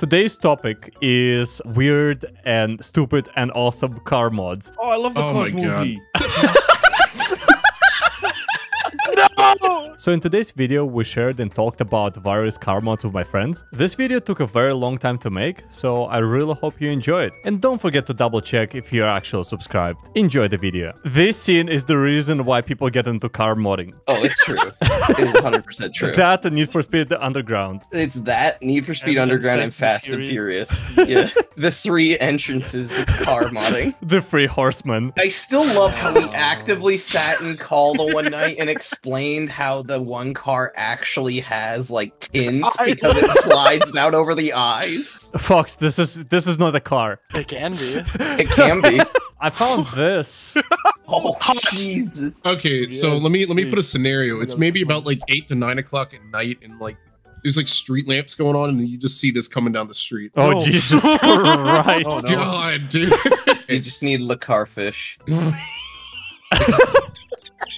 Today's topic is weird and stupid and awesome car mods. Oh, I love the Cars movie. No! So in today's video, we shared and talked about various car mods with my friends. This video took a very long time to make, so I really hope you enjoy it. And don't forget to double check if you're actually subscribed. Enjoy the video. This scene is the reason why people get into car modding. Oh, it's true. It's 100% true. That and Need for Speed Underground. It's that, Need for Speed Underground and Fast and Furious. Yeah. The three entrances of car modding. The three horsemen. I still love how we actively sat and called one night and explained how the one car actually has like tint because it slides down over the eyes. Fox, this is not a car. It can be. It can be. I found this. Oh Jesus. Okay, yes, so let me put a scenario. It's maybe about like 8 to 9 o'clock at night, and like there's like street lamps going on, and you just see this coming down the street. Oh, Jesus Christ! Oh, no. God, dude. You just need Le Carfish.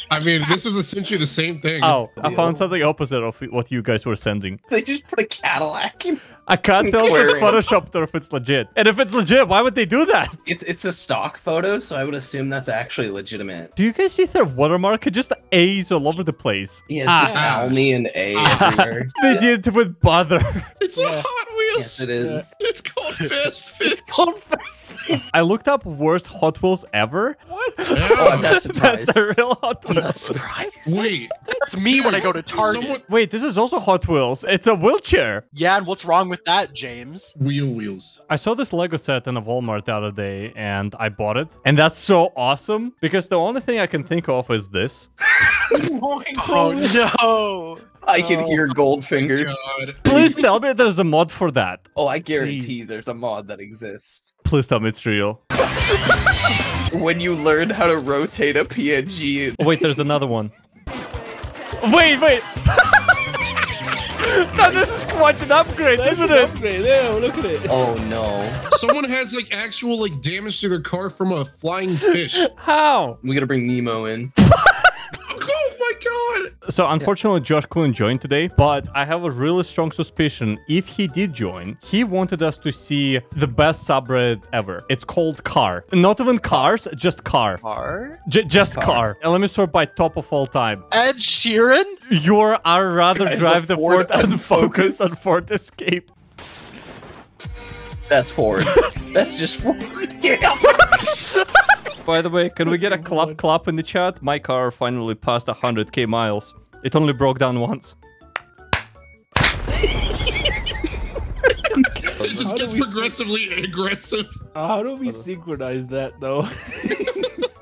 I mean, this is essentially the same thing. Oh, I found something opposite of what you guys were sending. They just put a Cadillac in. I can't tell if it's photoshopped or if it's legit. And if it's legit, why would they do that? It's a stock photo, so I would assume that's actually legitimate. Do you guys see their watermark? It just A's all over the place. Yeah, it's just Almy and A everywhere. They did it with bother. It's a Hot Wheels. Yes, it is. It's called Fast Fish. It's called Fast Fish. I looked up worst Hot Wheels ever. What? Oh, that's a real Hot Wheels. I'm not surprised. Wait, that's me when I go to Target. Wait, this is also Hot Wheels. It's a wheelchair. Yeah, and what's wrong with that, James? Wheels. I saw this Lego set in a Walmart the other day and I bought it. And that's so awesome because the only thing I can think of is this. Oh no. I can hear Goldfinger. God. Please tell me there's a mod for that. Oh, I guarantee there's a mod that exists. Please tell me it's real. When you learn how to rotate a PNG. Wait, there's another one. Wait. No, this is quite an upgrade, isn't it? Upgrade. Yeah, look at it. Oh no! Someone has like actual like damage to their car from a flying fish. How? We gotta bring Nemo in. Oh my god! So unfortunately, Josh couldn't join today, but I have a really strong suspicion if he did join, he wanted us to see the best subreddit ever. It's called Car. Not even cars, just car. Car? Just car. And let me sort by top of all time. Ed Sheeran? Your I rather drive the Ford and focus on Ford Escape. That's Ford. That's just Ford. Yeah. By the way, can we get a clap in the chat? My car finally passed 100k miles. It only broke down once. It just gets progressively aggressive. How do we synchronize that, though?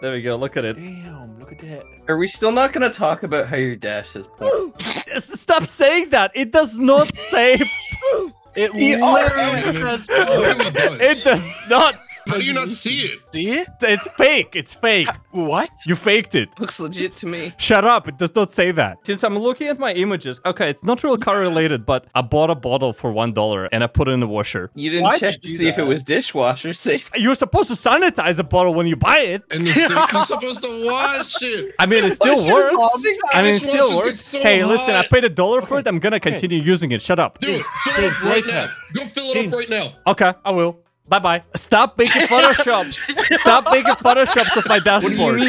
There we go, look at it. Damn, look at that. Are we still not going to talk about how your dash is poop? Stop saying that! It does not say poop! It literally says poop! It does not! How do you not see it? Do you? It's fake. It's fake. What? You faked it. Looks legit to me. Shut up. It does not say that. Since I'm looking at my images, okay, it's not real car related, but I bought a bottle for $1 and I put it in the washer. You didn't check to see if it was dishwasher safe. You're supposed to sanitize a bottle when you buy it. And you're supposed to wash it. I mean, it still works. I mean, it still works. So hey, listen, I paid $1 for it. I'm going to continue using it. Shut up. Dude, fill it up right now. Go fill it up right now. Okay, I will. Bye-bye. Stop making photoshops. Stop making photoshops of my dashboard.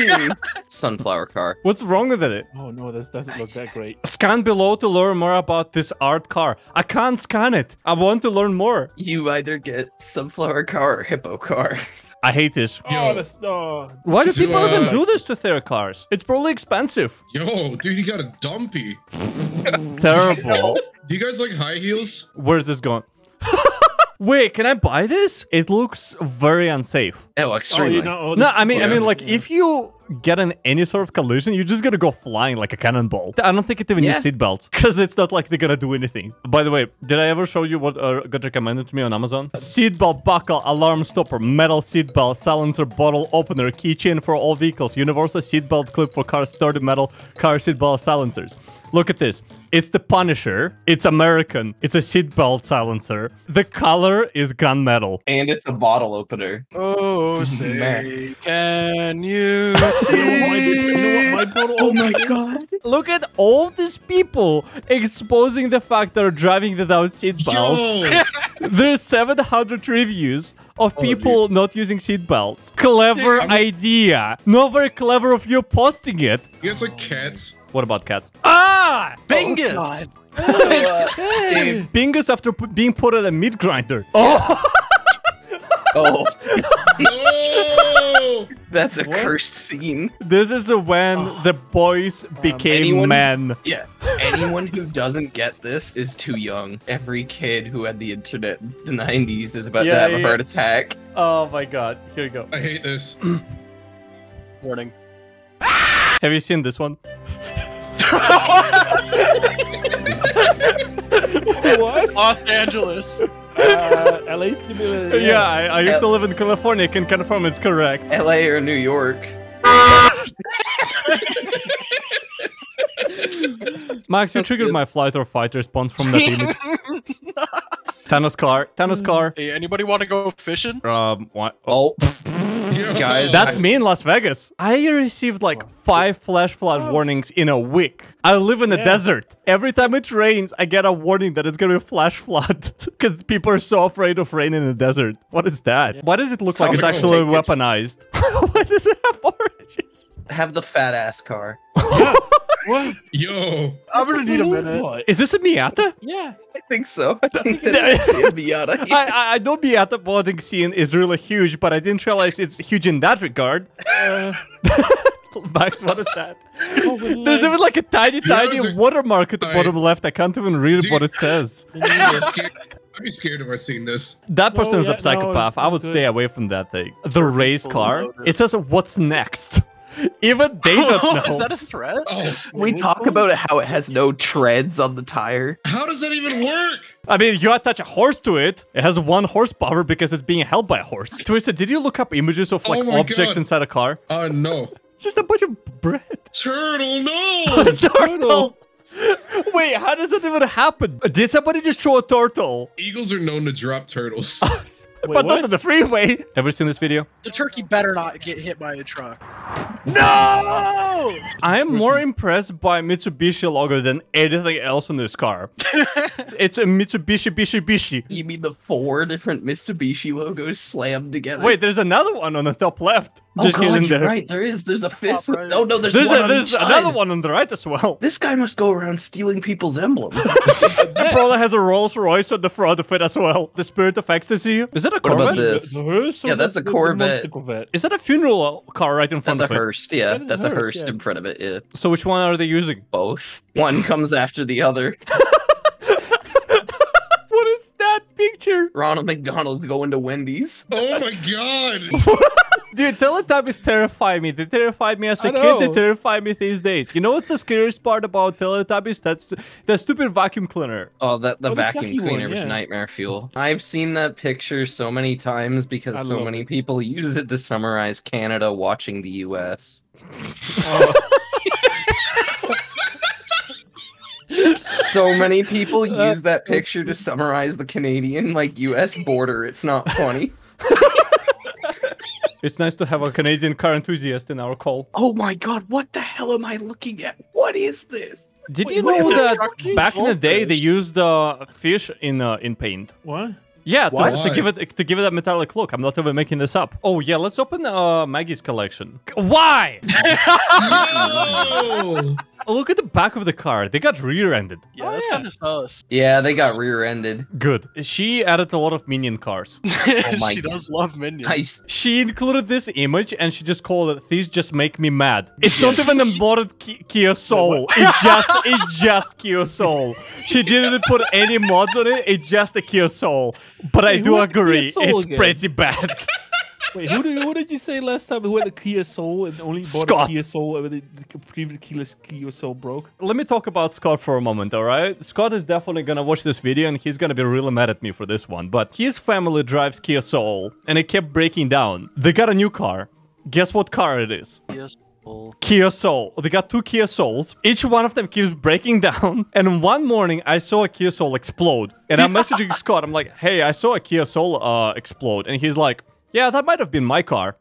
Sunflower car. What's wrong with it? Oh, no, this doesn't look that great. Scan below to learn more about this art car. I can't scan it. I want to learn more. You either get sunflower car or hippo car. I hate this. Yo, why do people even do this to their cars? It's probably expensive. Yo, dude, you got a dumpy. Terrible. Do you guys like high heels? Where's this going? Wait, can I buy this? It looks very unsafe. Oh, extremely. No, I mean, like, if you get in any sort of collision, you're just gonna go flying like a cannonball. I don't think it even needs seatbelts, because it's not like they're gonna do anything. By the way, did I ever show you what got recommended to me on Amazon? Seatbelt buckle, alarm stopper, metal seatbelt, silencer, bottle opener, keychain for all vehicles, universal seatbelt clip for cars, sturdy metal, car seatbelt silencers. Look at this. It's the Punisher. It's American. It's a seatbelt silencer. The color is gunmetal. And it's a bottle opener. Oh. Oh, say, man. Can you see? Oh my god. Look at all these people exposing the fact they're driving without seatbelts. There's 700 reviews of people not using seatbelts. Clever idea. Not very clever of you posting it. You guys like cats? What about cats? Ah! Bingus! Bingus after being put at a meat grinder. Oh! Oh. No! That's a cursed scene. This is when the boys became men. Yeah. Anyone who doesn't get this is too young. Every kid who had the internet in the 90s is about to have a heart attack. Oh my god. Here we go. I hate this. Warning. Have you seen this one? What? Los Angeles. LA stimulated. Yeah, I used to live in California. I can confirm it's correct. LA or New York. Max, you triggered my flight or fight response from that image. Thanos car. Thanos car. Hey, anybody want to go fishing? What? Oh. Guys, that's me in Las Vegas. I received like 5 flash flood warnings in a week. I live in a desert. Every time it rains, I get a warning that it's gonna be flash flood because people are so afraid of rain in the desert. What is that? Yeah. Why does it look like it's actually weaponized? Why does it have oranges? Have the fat ass car. Yeah. What? Yo, I'm gonna need a minute. What? Is this a Miata? Yeah, I think so. I think that's a Miata. Yeah. I know Miata boarding scene is really huge, but I didn't realize it's huge in that regard. Max, what is that? Oh, there's even like a tiny watermark at the bottom left. I can't even read what it says. I'd be scared if I've seen this. That person is a psychopath. I would stay away from that thing. The race car. It says, "What's next?" Even they don't know. Is that a threat? Oh, we talk about how it has no treads on the tire. How does that even work? I mean, you attach a horse to it. It has 1 horsepower because it's being held by a horse. Twisted, did you look up images of like objects inside a car? No. It's just a bunch of bread. Turtle, no! Turtle! Wait, how does that even happen? Did somebody just throw a turtle? Eagles are known to drop turtles. But not on the freeway. Ever seen this video? The turkey better not get hit by a truck. No! I am more impressed by Mitsubishi logo than anything else on this car. It's a Mitsubishi, Bishi. You mean the 4 different Mitsubishi logos slammed together? Wait, there's another one on the top left. Oh, just God, you're right. There is. There's a 5th. Right. Oh, no, there's one on the another one on the right as well. This guy must go around stealing people's emblems. The brother has a Rolls Royce on the front of it as well. The Spirit of Ecstasy. Is that a Corvette? Yeah, that's a Corvette. Is that a funeral car right in front of it? That's a hearse, yeah. That's a hearse in front of it, yeah. So which one are they using? Both. One comes after the other. What is that picture? Ronald McDonald going to Wendy's. Oh my god. Dude, Teletubbies terrify me. They terrified me as a kid. They terrify me these days. You know what's the scariest part about Teletubbies? That's the stupid vacuum cleaner. Oh, the vacuum cleaner was nightmare fuel. I've seen that picture so many times because so many people use it to summarize Canada watching the US. So many people use that picture to summarize the Canadian, like, US border. It's not funny. It's nice to have a Canadian car enthusiast in our call. Oh my god, what the hell am I looking at? What is this? Did you know that back in the day they used fish in paint? What? Yeah, to give it a metallic look. I'm not even making this up. Oh yeah, let's open Maggie's collection. Why? No! Look at the back of the car. They got rear-ended. Yeah, that's kind of sus. Yeah, they got rear-ended. Good. She added a lot of Minion cars. Oh my God. Does love Minions. Nice. She included this image, and she just called it, "These just make me mad." It's not even a modded Kia Soul. It's just Kia Soul. She didn't put any mods on it. It's just a Kia Soul. But I do agree, it's pretty bad. Wait, who did you say last time who had a Kia Soul and only bought a Kia Soul when the previous Kia Soul broke? Let me talk about Scott for a moment, alright? Scott is definitely gonna watch this video and he's gonna be really mad at me for this one, but his family drives Kia Soul and it kept breaking down. They got a new car. Guess what car it is? Yes. Kia Soul. They got 2 Kia Souls. Each one of them keeps breaking down. And one morning, I saw a Kia Soul explode. And I'm messaging Scott. I'm like, hey, I saw a Kia Soul explode. And he's like... Yeah, that might have been my car.